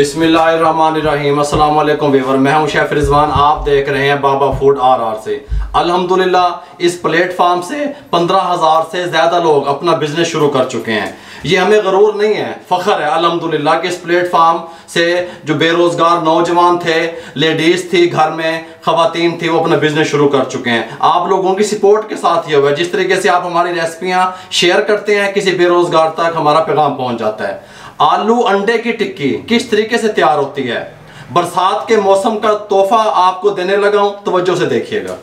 बिस्मिल्लाहिर्रहमानिर्रहीम। अस्सलाम वालेकुम व्यूअर, मैं हूं महफ़ रिजवान। आप देख रहे हैं बाबा फूड आर से। अल्हम्दुलिल्लाह इस प्लेटफार्म से 15,000 से ज़्यादा लोग अपना बिजनेस शुरू कर चुके हैं। ये हमें गरूर नहीं है, फ़ख्र है अल्हम्दुलिल्लाह कि इस प्लेटफार्म से जो बेरोज़गार नौजवान थे, लेडीज़ थी, घर में ख़वातीन थी, वो अपना बिजनेस शुरू कर चुके हैं। आप लोगों की सपोर्ट के साथ ये हुआ है। जिस तरीके से आप हमारी रेसिपियाँ शेयर करते हैं, किसी बेरोज़गार तक हमारा पैगाम पहुँच जाता है। आलू अंडे की टिक्की किस तरीके से तैयार होती है, बरसात के मौसम का तोहफा आपको देने लगा हूँ, तवज्जो से देखिएगा।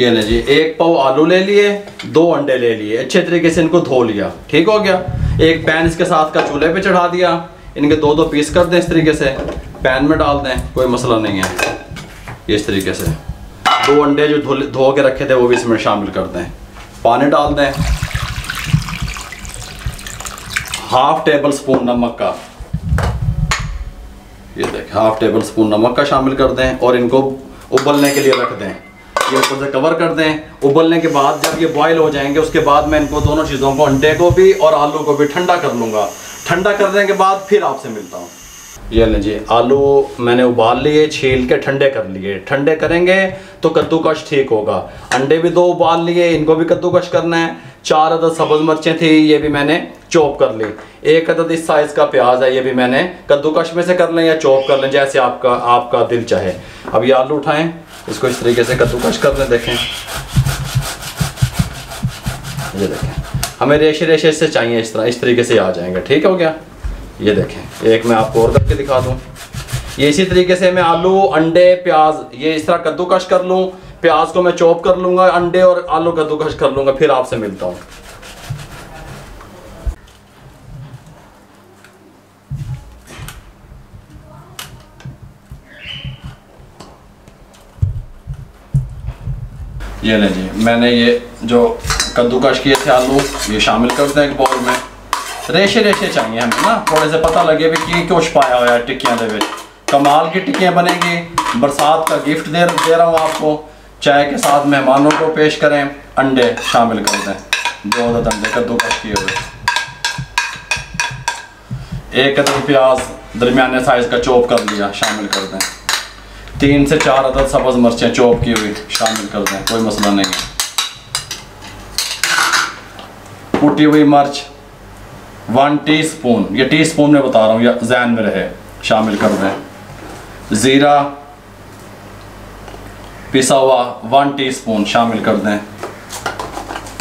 ये ले जी, 1 पाव आलू ले लिए, 2 अंडे ले लिए, अच्छे तरीके से इनको धो लिया, ठीक हो गया। एक पैन इसके साथ का चूल्हे पे चढ़ा दिया, इनके 2-2 पीस कर दें, इस तरीके से पैन में डाल दें, कोई मसला नहीं है। इस तरीके से 2 अंडे जो धो के रखे थे वो भी इसमें शामिल कर दें, पानी डाल दें, 1/2 टेबल स्पून नमक का, ये देखें 1/2 टेबल स्पून नमक का शामिल कर दें और इनको उबलने के लिए रख दें। ये ऊपर से कवर कर दें। उबलने के बाद जब ये बॉयल हो जाएंगे, उसके बाद मैं इनको दोनों चीज़ों को, अंडे को भी और आलू को भी ठंडा कर लूँगा। ठंडा करने के बाद फिर आपसे मिलता हूँ। ये लें जी, आलू मैंने उबाल लिए, छील के ठंडे कर लिए। ठंडे करेंगे तो कद्दूकश ठीक होगा। अंडे भी 2 उबाल लिए, इनको भी कद्दूकश करना है। 4 अदद सब्ज़ मिर्चें थी, ये भी मैंने चॉप कर ली। 1 अदद इस साइज़ का प्याज है, ये भी मैंने कद्दूकश में से कर लें या चॉप कर लें, जैसे आपका दिल चाहे। अब ये आलू उठाएं, इसको इस तरीके से कद्दूकश कर लें। देखें, ये देखें, हमें रेशे रेशे से चाहिए, इस तरह इस तरीके से आ जाएंगे, ठीक हो गया। ये देखें, एक मैं आपको और करके दिखा दूं। ये इसी तरीके से मैं आलू, अंडे, प्याज ये इस तरह कद्दूकश कर लूँ। प्याज को मैं चॉप कर लूँगा, अंडे और आलू कद्दूकश कर लूँगा, फिर आपसे मिलता हूँ। ये लें जी, मैंने ये जो कद्दूकश किए थे आलू, ये शामिल कर दें एक बाउल में। रेशे रेशे चाहिए हमें ना, थोड़े से पता लगे भी कि कुछ पाया हुआ है टिक्कियाँ के विच। कमाल की टिक्कियाँ बनेगी, बरसात का गिफ्ट दे रहा हूँ आपको। चाय के साथ मेहमानों को पेश करें। अंडे शामिल कर दें, 2 अदद अंडे कद्दूकश किए हुए। 1 अदद प्याज दरमियाने साइज़ का चॉप कर लिया, शामिल कर दें। 3 से 4 अदद सब्ज़ मिर्चें चॉप की हुई शामिल कर दें, कोई मसला नहीं है। कुटी हुई मिर्च 1 टीस्पून, ये टीस्पून में बता रहा हूँ, या जहन में रहे, शामिल कर दें। ज़ीरा पिसा हुआ 1 टीस्पून शामिल कर दें।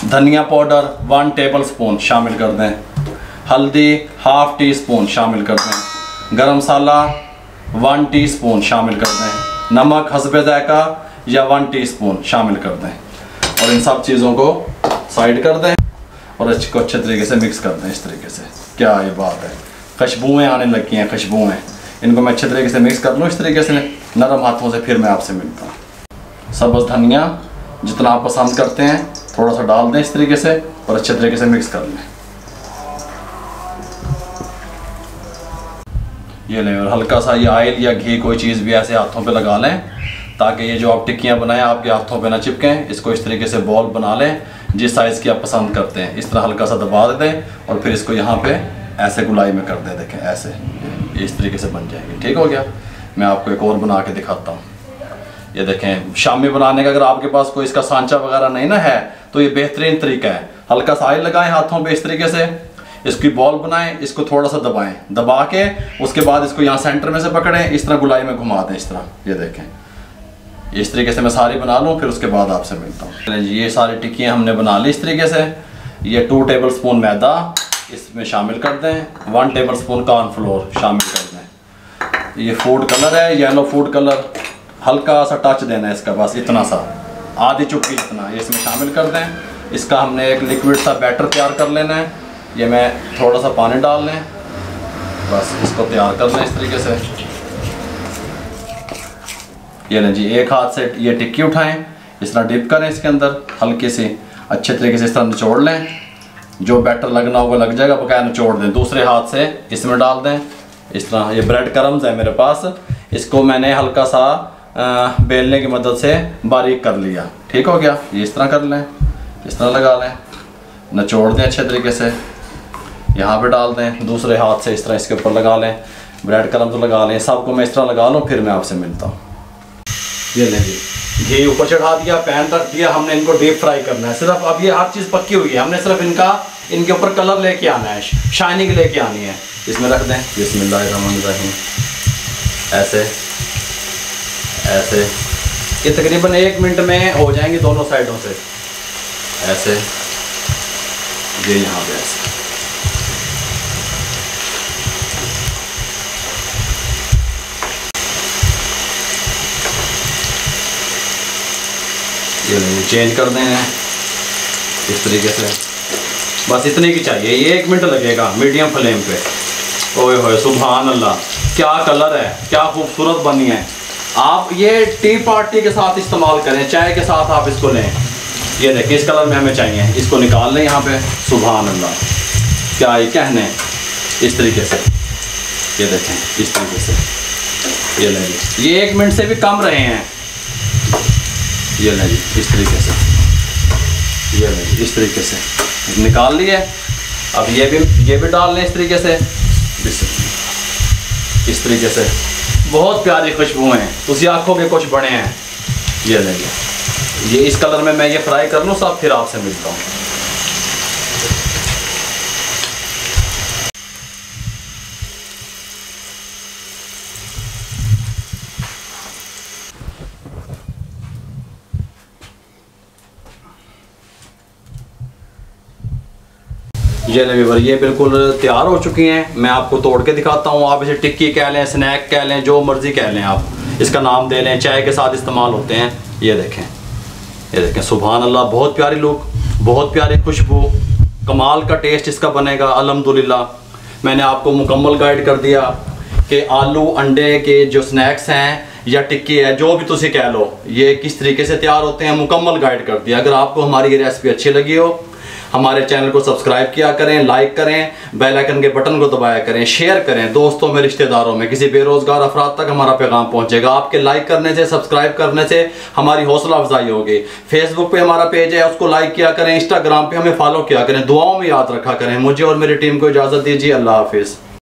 धनिया पाउडर 1 टेबल स्पून शामिल कर दें। हल्दी 1/2 टीस्पून शामिल कर दें। गरम मसाला 1 टीस्पून शामिल कर दें। नमक हस्बे ज़ायका या 1 टीस्पून शामिल कर दें और इन सब चीज़ों को साइड कर दें और इसको अच्छे तरीके से मिक्स कर दें। इस तरीके से, क्या ये बात है, खुशबुएँ आने लगी हैं, खुशबुएँ। इनको मैं अच्छे तरीके से मिक्स कर लूँ, इस तरीके से नरम हाथों से। फिर मैं आपसे मिलता हूँ। सब्ज़ धनिया जितना आप पसंद करते हैं थोड़ा सा डाल दें, इस तरीके से, और अच्छे तरीके से मिक्स कर लें। ये लें और हल्का सा ये ऑयल या घी कोई चीज़ भी ऐसे हाथों पर लगा लें ताकि ये जो आप टिक्कियाँ बनाएं आपके हाथों पे ना चिपकें। इसको इस तरीके से बॉल बना लें जिस साइज़ की आप पसंद करते हैं। इस तरह हल्का सा दबा दें और फिर इसको यहाँ पे ऐसे गुलाई में कर दें। देखें ऐसे, इस तरीके से बन जाएंगे, ठीक हो गया। मैं आपको एक और बना के दिखाता हूँ। ये देखें, शामी बनाने का अगर आपके पास कोई इसका सांचा वगैरह नहीं ना है तो ये बेहतरीन तरीका है। हल्का सा ऑयल लगाएं हाथों पर, इस तरीके से इसकी बॉल बनाएं, इसको थोड़ा सा दबाएँ, दबा के उसके बाद इसको यहाँ सेंटर में से पकड़ें, इस तरह गुलाई में घुमा दें, इस तरह। ये देखें, इस तरीके से मैं सारी बना लूँ, फिर उसके बाद आपसे मिलता हूँ। ये सारी टिक्कियाँ हमने बना ली इस तरीके से। ये 2 टेबल स्पून मैदा इसमें शामिल कर दें, 1 टेबल स्पून कॉर्नफ्लोर शामिल कर दें। ये फूड कलर है, येलो फूड कलर, हल्का सा टच देना है इसका, बस इतना सा, आधी चुटकी जितना, ये इसमें शामिल कर दें। इसका हमने एक लिक्विड सा बैटर तैयार कर लेना है। ये मैं थोड़ा सा पानी डाल लें, बस इसको तैयार कर लें इस तरीके से। ये लें जी, एक हाथ से ये टिक्की उठाएं, इस तरह डिप करें इसके अंदर, हल्के से अच्छे तरीके से इस तरह निचोड़ लें। जो बैटर लगना होगा लग जाएगा, बकाया निचोड़ दें। दूसरे हाथ से इसमें डाल दें, इस तरह। ये ब्रेड क्रम्स है मेरे पास, इसको मैंने हल्का सा बेलने की मदद से बारीक कर लिया, ठीक हो गया। ये इस तरह कर लें, इस तरह लगा लें, निचोड़ दें अच्छे तरीके से, यहाँ पर डाल दें। दूसरे हाथ से इस तरह इसके ऊपर लगा लें। ब्रेड कलम तो लगा लें, सबको मैं इस तरह लगा लूँ, फिर मैं आपसे मिलता हूँ। ये ले जी, घी ऊपर चढ़ा दिया, पैन रख दिया, हमने इनको डीप फ्राई करना है सिर्फ। अब ये हर चीज़ पक्की हुई है, हमने सिर्फ इनका इनके ऊपर कलर लेके आना है, शाइनिंग लेके आनी है। इसमें रख दें, बिस्मिल्लाहिर्रहमानिर्रहीम, ऐसे ऐसे, ये तकरीबन 1 मिनट में हो जाएंगे दोनों साइडों से, ऐसे ये यहाँ पे ऐसे। ये चेंज कर दें इस तरीके से, बस इतने की चाहिए, ये 1 मिनट लगेगा मीडियम फ्लेम पे। ओए होए सुभान अल्लाह, क्या कलर है, क्या खूबसूरत बनी है। आप ये टी पार्टी के साथ इस्तेमाल करें, चाय के साथ आप इसको लें। ये देखिए इस कलर में हमें चाहिए, इसको निकाल लें यहाँ पे। सुभान अल्लाह, क्या ये कहने, इस तरीके से ये देखें, इस तरीके से ये लें। ये 1 मिनट से भी कम रहे हैं, ये नहीं जी, इस तरीके से, ये नहीं, इस तरीके से निकाल लिए। अब ये भी डाल लें इस तरीके से, इस तरीके से। बहुत प्यारी खुशबू है, तुझे आँखों के कुछ बने हैं। ये नहीं जी, ये इस कलर में मैं ये फ्राई कर लूँ सब, फिर आपसे मिलता हूँ। ये वीवर, ये बिल्कुल तैयार हो चुकी हैं, मैं आपको तोड़ के दिखाता हूँ। आप इसे टिक्की कह लें, स्नैक कह लें, जो मर्जी कह लें, आप इसका नाम दे लें, चाय के साथ इस्तेमाल होते हैं। ये देखें, ये देखें, सुभान अल्लाह, बहुत प्यारी लुक, बहुत प्यारी खुशबू, कमाल का टेस्ट इसका बनेगा। अल्हम्दुलिल्लाह, मैंने आपको मुकम्मल गाइड कर दिया कि आलू अंडे के जो स्नैक्स हैं या टिक्की है, जो भी तुसी कह लो, ये किस तरीके से तैयार होते हैं, मुकम्मल गाइड कर दिया। अगर आपको हमारी ये रेसिपी अच्छी लगी हो, हमारे चैनल को सब्सक्राइब किया करें, लाइक करें, बेल आइकन के बटन को दबाया करें, शेयर करें दोस्तों में, रिश्तेदारों में, किसी बेरोजगार अफराद तक हमारा पैगाम पहुंचेगा। आपके लाइक करने से, सब्सक्राइब करने से हमारी हौसला अफजाई होगी। फेसबुक पे हमारा पेज है, उसको लाइक किया करें, इंस्टाग्राम पे हमें फॉलो किया करें। दुआओं में याद रखा करें। मुझे और मेरी टीम को इजाज़त दीजिए। अल्लाह हाफिज़।